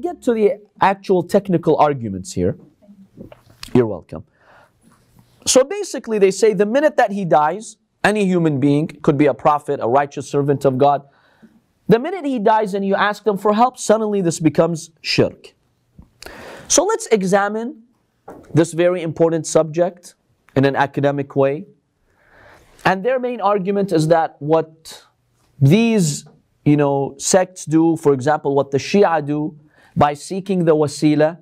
get to the actual technical arguments here. You're welcome. So basically they say the minute that he dies, any human being, could be a prophet, a righteous servant of God, the minute he dies and you ask them for help, suddenly this becomes shirk. So let's examine this very important subject in an academic way. And their main argument is that what these, sects do, for example, what the Shia do by seeking the wasila,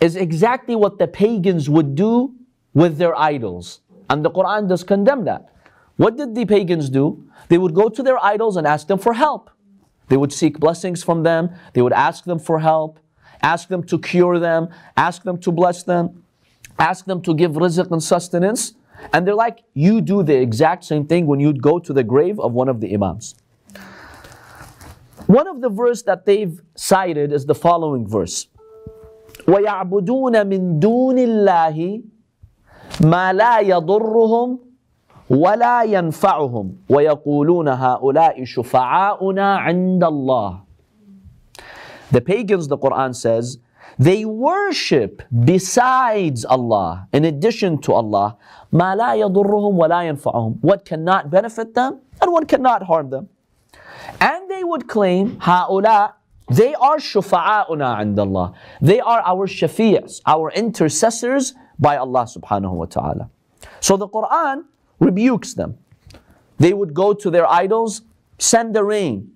is exactly what the pagans would do with their idols. And the Quran does condemn that. What did the pagans do? They would go to their idols and ask them for help. They would seek blessings from them. They would ask them for help, ask them to cure them, ask them to bless them, ask them to give rizq and sustenance. And they're like, you do the exact same thing when you'd go to the grave of one of the Imams. One of the verse that they've cited is the following verse. وَيَعْبُدُونَ مِن دُونِ اللَّهِ مَا لَا يَضُرُّهُمْ وَلَا يَنْفَعُهُمْ وَيَقُولُونَ هَؤُلَاءِ شُفَعَاؤُنَا عِنْدَ اللَّهِ. The pagans, the Quran says, they worship besides Allah, in addition to Allah, مَا لَا يَضُرُّهُمْ وَلَا يَنْفَعُهُمْ, what cannot benefit them and what cannot harm them. And they would claim, هَؤُلَاء, they are شُفَعَاؤُنَا عِنْدَ اللَّهِ, they are our shafi'as, our intercessors by Allah subhanahu wa ta'ala. So the Quran rebukes them. They would go to their idols, send the rain,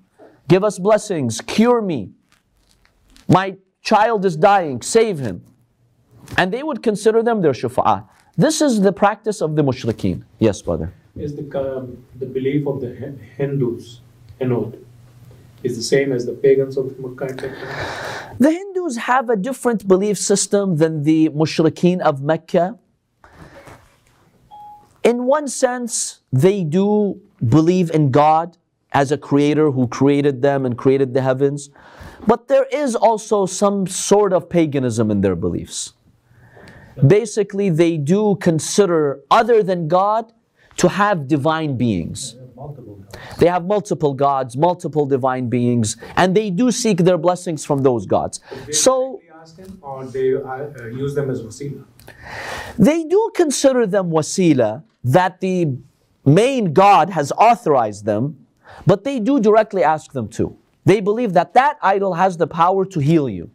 give us blessings, cure me, my child is dying, save him. And they would consider them their shufa'ah. This is the practice of the mushrikeen. Yes, brother. Is the belief of the Hindus is the same as the pagans of the Mecca? The Hindus have a different belief system than the mushrikeen of Mecca. In one sense, they do believe in God as a creator who created them and created the heavens. But there is also some sort of paganism in their beliefs. Basically, they do consider other than God to have divine beings. They have multiple gods, multiple divine beings, and they do seek their blessings from those gods. So, or they use them as wasila? They do consider them wasila, that the main God has authorized them, but they do directly ask them to. They believe that that idol has the power to heal you,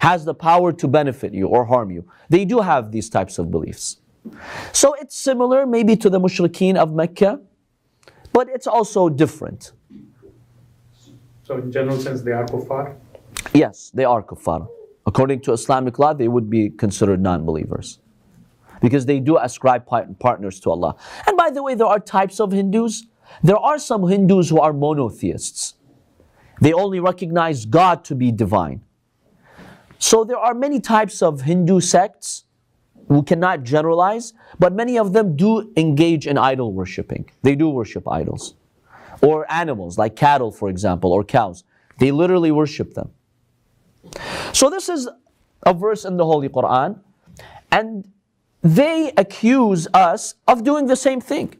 has the power to benefit you or harm you. They do have these types of beliefs. So it's similar maybe to the mushrikeen of Mecca, but it's also different. So in general sense, they are kuffar? Yes, they are kuffar. According to Islamic law, they would be considered non-believers, because they do ascribe partners to Allah. And by the way, there are types of Hindus. There are some Hindus who are monotheists. They only recognize God to be divine. So there are many types of Hindu sects. We cannot generalize, but many of them do engage in idol worshipping. They do worship idols or animals like cattle, for example, or cows. They literally worship them. So this is a verse in the Holy Quran, and they accuse us of doing the same thing.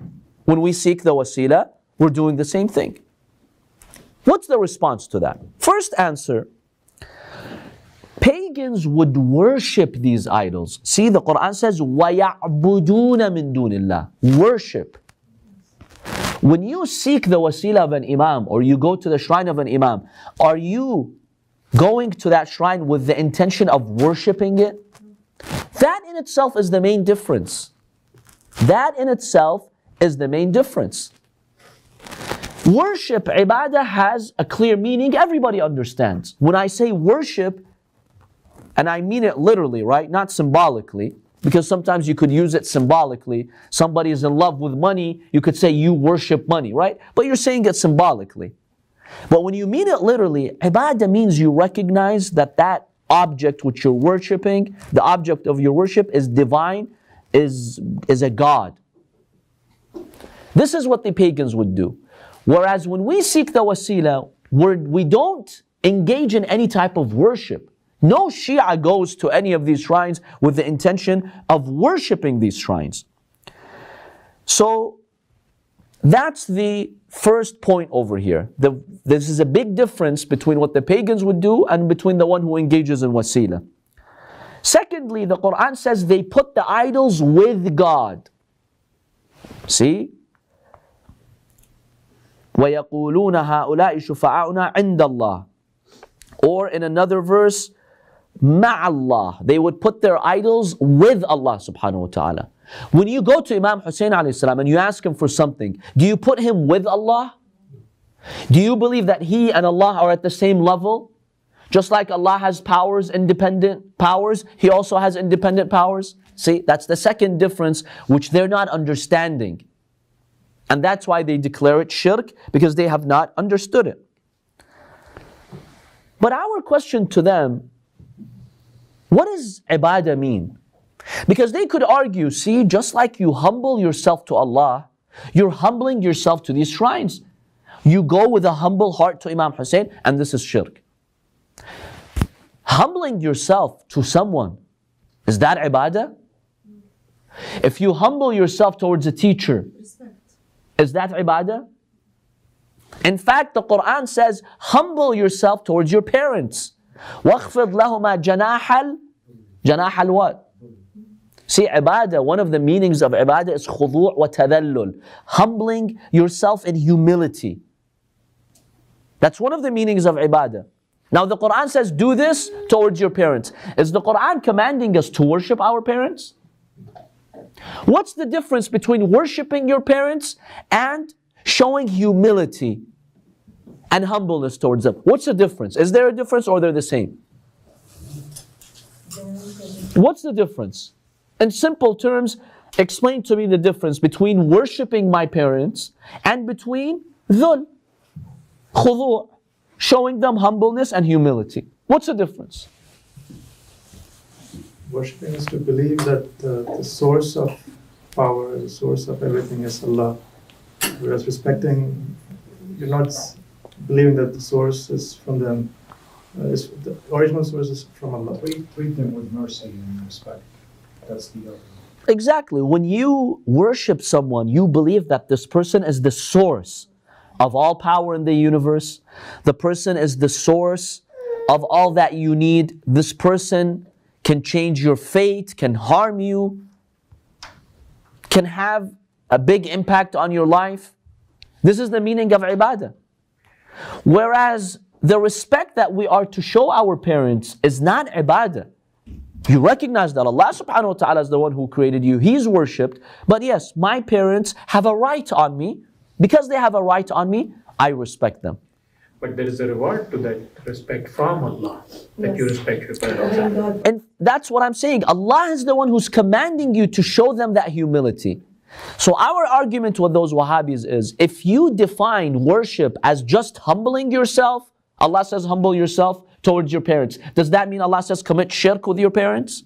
When we seek the wasila, we're doing the same thing. What's the response to that? First answer, pagans would worship these idols. See, the Quran says, وَيَعْبُدُونَ مِن دُونِ اللَّهِ, worship. When you seek the wasila of an imam, or you go to the shrine of an imam, are you going to that shrine with the intention of worshipping it? That in itself is the main difference. That in itself is the main difference. Worship, ibadah, has a clear meaning. Everybody understands. When I say worship, and I mean it literally, right? Not symbolically, because sometimes you could use it symbolically. Somebody is in love with money, you could say you worship money, right? But you're saying it symbolically. But when you mean it literally, ibadah means you recognize that that object which you're worshipping, the object of your worship, is divine, is a god. This is what the pagans would do. Whereas when we seek the wasila, we don't engage in any type of worship. No Shia goes to any of these shrines with the intention of worshipping these shrines. So That's the first point over here. This is a big difference between what the pagans would do and between the one who engages in wasila. Secondly, the Quran says they put the idols with God. See? وَيَقُولُونَ هَؤُلَاءِ شُفَعَاؤُنَا عِنْدَ اللَّهِ. Or in another verse, مَعَ اللَّهِ. They would put their idols with Allah subhanahu wa ta'ala. When you go to Imam Hussain alayhi salam and you ask him for something, do you put him with Allah? Do you believe that he and Allah are at the same level? Just like Allah has powers, independent powers, He also has independent powers. See, that's the second difference which they're not understanding. And that's why they declare it shirk, because they have not understood it. But our question to them, what does ibadah mean? Because they could argue, see, just like you humble yourself to Allah, you're humbling yourself to these shrines. You go with a humble heart to Imam Hussain, and this is shirk. Humbling yourself to someone, is that ibadah? If you humble yourself towards a teacher, is that ibadah? In fact, the Quran says, humble yourself towards your parents. وَاخْفِضْ لَهُمَا جَنَاحَ الْجَنَاحَ what? See, ibadah, one of the meanings of ibadah is khudu' wa tadallul, humbling yourself in humility. That's one of the meanings of ibadah. Now the Quran says, do this towards your parents. Is the Quran commanding us to worship our parents? What's the difference between worshiping your parents and showing humility and humbleness towards them? What's the difference? Is there a difference or they're the same? What's the difference? In simple terms, explain to me the difference between worshipping my parents and between dhul, khudu', showing them humbleness and humility. What's the difference? Worshipping is to believe that the source of power, the source of everything is Allah. Whereas respecting, you're not believing that the source is from them. The original source is from Allah. Treat them with mercy and respect. Exactly. When you worship someone, you believe that this person is the source of all power in the universe. The person is the source of all that you need. This person can change your fate, can harm you, can have a big impact on your life. This is the meaning of ibadah. Whereas the respect that we are to show our parents is not ibadah. You recognize that Allah subhanahu wa ta'ala is the one who created you. He's worshipped. But yes, my parents have a right on me. Because they have a right on me, I respect them. But there is a reward to that respect from Allah. That you respect your parents. And that's what I'm saying. Allah is the one who's commanding you to show them that humility. So our argument with those Wahhabis is, if you define worship as just humbling yourself, Allah says humble yourself towards your parents. Does that mean Allah says commit shirk with your parents?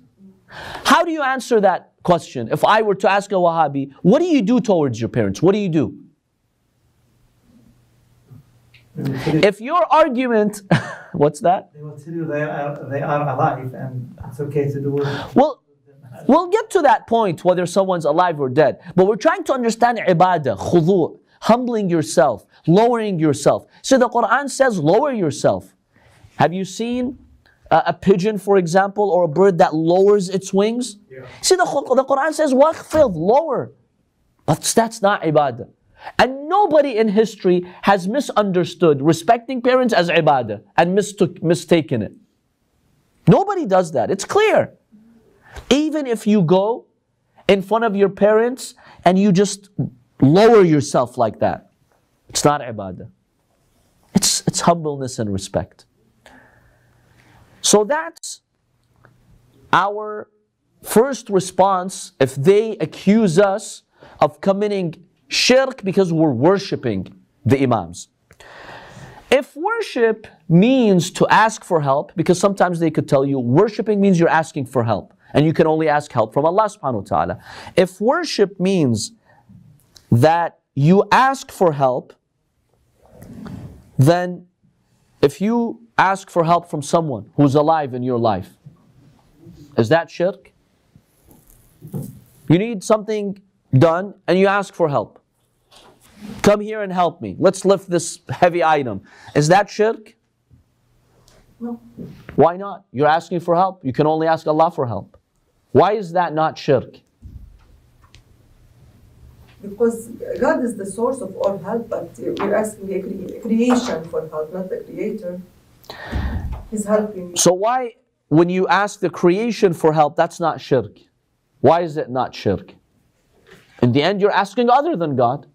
How do you answer that question? If I were to ask a Wahhabi, what do you do towards your parents? What do you do? If your argument, what's that? They will tell you they are alive and it's okay to do it. Well, we'll get to that point whether someone's alive or dead. But we're trying to understand ibadah, khudu', humbling yourself, lowering yourself. So the Quran says lower yourself. Have you seen a pigeon, for example, or a bird that lowers its wings? Yeah. See, the Quran says, waqfid, lower. But that's not ibadah. And nobody in history has misunderstood respecting parents as ibadah and mistaken it. Nobody does that. It's clear. Even if you go in front of your parents and you just lower yourself like that, it's not ibadah. It's humbleness and respect. So that's our first response if they accuse us of committing shirk because we're worshipping the imams. If worship means to ask for help, because sometimes they could tell you worshipping means you're asking for help and you can only ask help from Allah subhanahu wa ta'ala. If worship means that you ask for help, then if you ask for help from someone who's alive in your life, is that shirk? You need something done and you ask for help. Come here and help me. Let's lift this heavy item. Is that shirk? No. Why not? You're asking for help. You can only ask Allah for help. Why is that not shirk? Because God is the source of all help, but we're asking the creation for help, not the creator. He's helping. So why, when you ask the creation for help, that's not shirk? Why is it not shirk? In the end, you're asking other than God.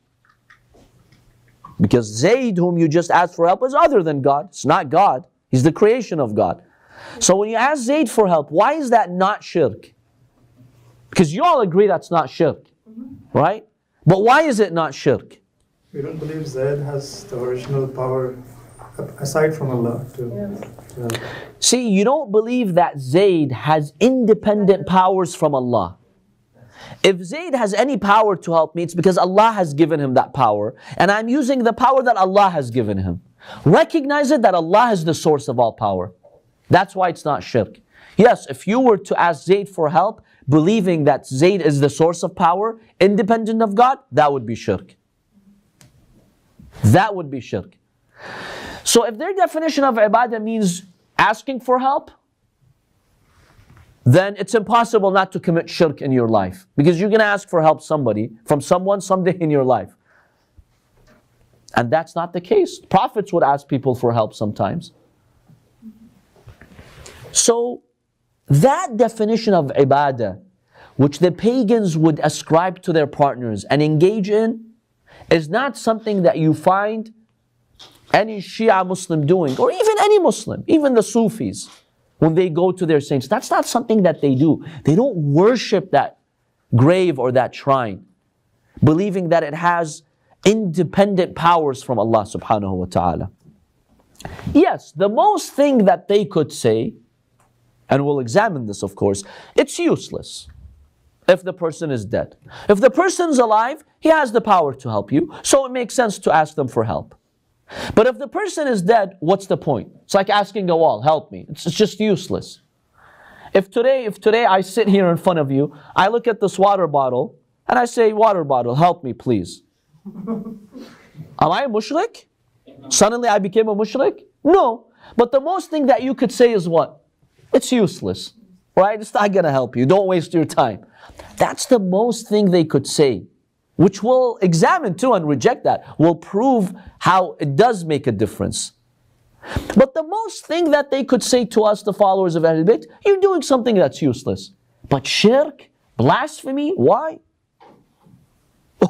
Because Zayd, whom you just asked for help, is other than God. It's not God. He's the creation of God. So when you ask Zayd for help, why is that not shirk? Because you all agree that's not shirk, right? But why is it not shirk? We don't believe Zayd has the original power aside from Allah. See, you don't believe that Zayd has independent powers from Allah. If Zayd has any power to help me, it's because Allah has given him that power. And I'm using the power that Allah has given him. Recognize it that Allah is the source of all power. That's why it's not shirk. Yes, if you were to ask Zayd for help, believing that Zayd is the source of power, independent of God, that would be shirk. That would be shirk. So if their definition of ibadah means asking for help, then it's impossible not to commit shirk in your life. Because you're going to ask for help somebody, from someone someday in your life. And that's not the case. Prophets would ask people for help sometimes. So that definition of ibadah, which the pagans would ascribe to their partners and engage in, is not something that you find any Shia Muslim doing, or even any Muslim, even the Sufis. When they go to their saints, that's not something that they do. They don't worship that grave or that shrine, believing that it has independent powers from Allah subhanahu wa ta'ala. Yes, the most thing that they could say, and we'll examine this of course, it's useless if the person is dead. If the person's alive, he has the power to help you, so it makes sense to ask them for help. But if the person is dead, what's the point? It's like asking a wall, help me. It's just useless. If today I sit here in front of you, I look at this water bottle, and I say, water bottle, help me please. Am I a mushrik? Suddenly I became a mushrik? No. But the most thing that you could say is what? It's useless. Right? It's not going to help you. Don't waste your time. That's the most thing they could say, which we'll examine too and reject that. We'll prove how it does make a difference. But the most thing that they could say to us, the followers of Ahlul Bayt, you're doing something that's useless. But shirk, blasphemy, why?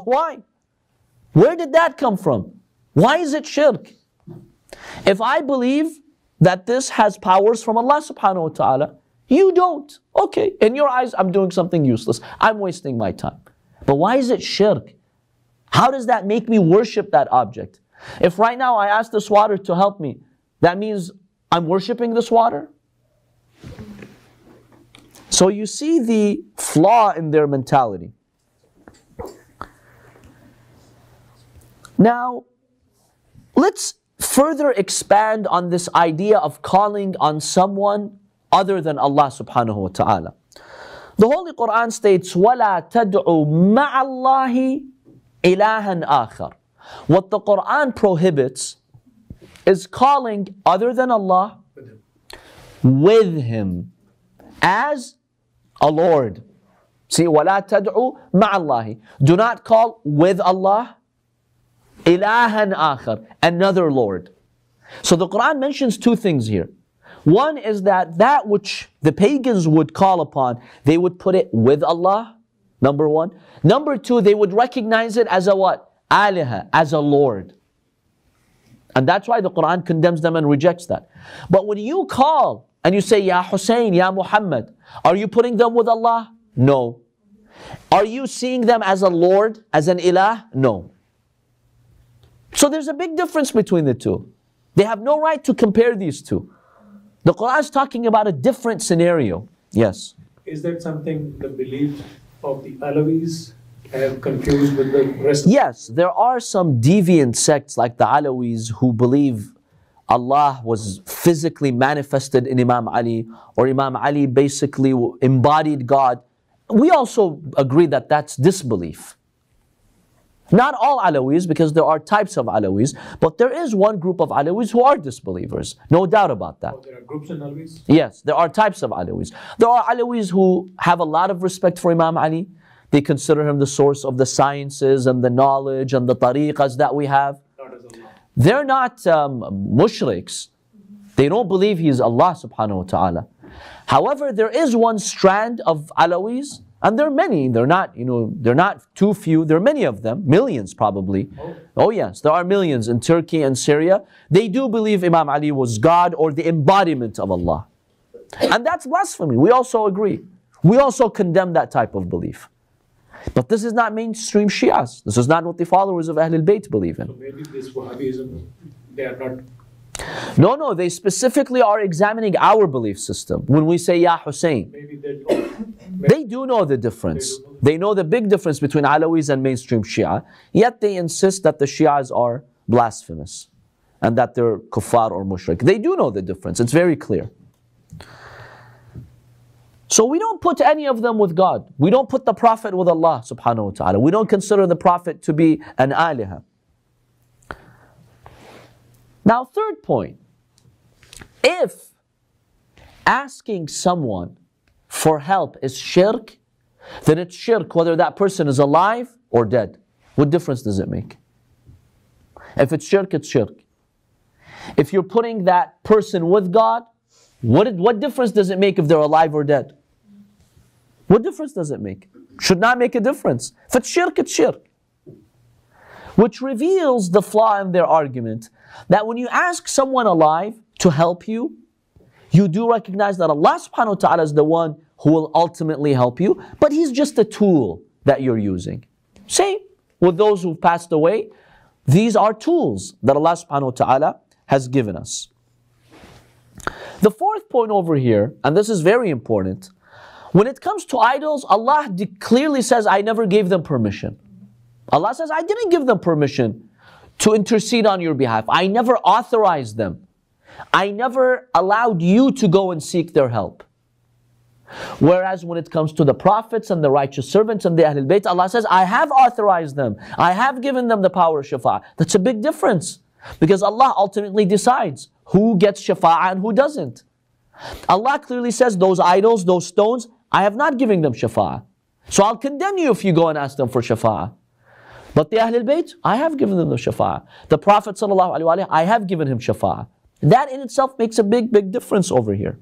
Why? Where did that come from? Why is it shirk? If I believe that this has powers from Allah subhanahu wa ta'ala, you don't. Okay, in your eyes, I'm doing something useless. I'm wasting my time. But why is it shirk? How does that make me worship that object? If right now I ask this water to help me, that means I'm worshiping this water? So you see the flaw in their mentality. Now, let's further expand on this idea of calling on someone other than Allah subhanahu wa ta'ala. The Holy Quran states, وَلَا تَدْعُوا مَعَ اللَّهِ إِلَهًا آخَرٍ. What the Quran prohibits is calling other than Allah with Him as a Lord. See, وَلَا تَدْعُوا مَعَ اللَّهِ. Do not call with Allah إِلَهًا آخَرٍ, another Lord. So the Quran mentions two things here. One is that which the pagans would call upon, they would put it with Allah, number one. Number two, they would recognize it as a what? Aliha, as a Lord. And that's why the Quran condemns them and rejects that. But when you call and you say, Ya Hussein, Ya Muhammad, are you putting them with Allah? No. Are you seeing them as a Lord, as an ilah? No. So there's a big difference between the two. They have no right to compare these two. The Quran is talking about a different scenario. Yes. Is that something the belief of the Alawis have confused with the rest? Yes, there are some deviant sects like the Alawis who believe Allah was physically manifested in Imam Ali, or Imam Ali basically embodied God. We also agree that that's disbelief. Not all Alawis, because there are types of Alawis, but there is one group of Alawis who are disbelievers. No doubt about that. Oh, there are groups in Alawis? Yes, there are types of Alawis. There are Alawis who have a lot of respect for Imam Ali. They consider him the source of the sciences and the knowledge and the tariqas that we have. They're not mushriks. They don't believe he is Allah subhanahu wa ta'ala. However, there is one strand of Alawis, and there are many, they're not too few, there are many of them, millions probably. Oh yes, there are millions in Turkey and Syria. They do believe Imam Ali was God or the embodiment of Allah. And that's blasphemy, we also agree. We also condemn that type of belief. But this is not mainstream Shias. This is not what the followers of Ahlul Bayt believe in. So maybe this Wahhabism, they are not... No, no, they specifically are examining our belief system. When we say, Ya Hussein, maybe they do know the difference. They know the big difference between Alawis and mainstream Shia. Yet they insist that the Shias are blasphemous and that they're kuffar or mushrik. They do know the difference. It's very clear. So we don't put any of them with God. We don't put the Prophet with Allah subhanahu wa ta'ala. We don't consider the Prophet to be an Aliha. Now, third point, if asking someone for help is shirk, then it's shirk whether that person is alive or dead. What difference does it make? If it's shirk, it's shirk. If you're putting that person with God, what difference does it make if they're alive or dead? What difference does it make? Should not make a difference. If it's shirk, it's shirk. Which reveals the flaw in their argument, that when you ask someone alive to help you, you do recognize that Allah subhanahu wa ta'ala is the one who will ultimately help you, but He's just a tool that you're using. Same with those who passed away. These are tools that Allah subhanahu wa ta'ala has given us. The fourth point over here, and this is very important, when it comes to idols, Allah clearly says, I never gave them permission. Allah says, I didn't give them permission to intercede on your behalf. I never authorized them. I never allowed you to go and seek their help. Whereas when it comes to the prophets and the righteous servants and the Ahlul Bayt, Allah says, I have authorized them. I have given them the power of Shafa'a. That's a big difference. Because Allah ultimately decides who gets Shafa'a and who doesn't. Allah clearly says, those idols, those stones, I have not given them Shafa'a. So I'll condemn you if you go and ask them for Shafa'a. But the Ahlul Bayt, I have given them the Shafa'ah. The Prophet ﷺ, I have given him Shafa'ah. That in itself makes a big, big difference over here.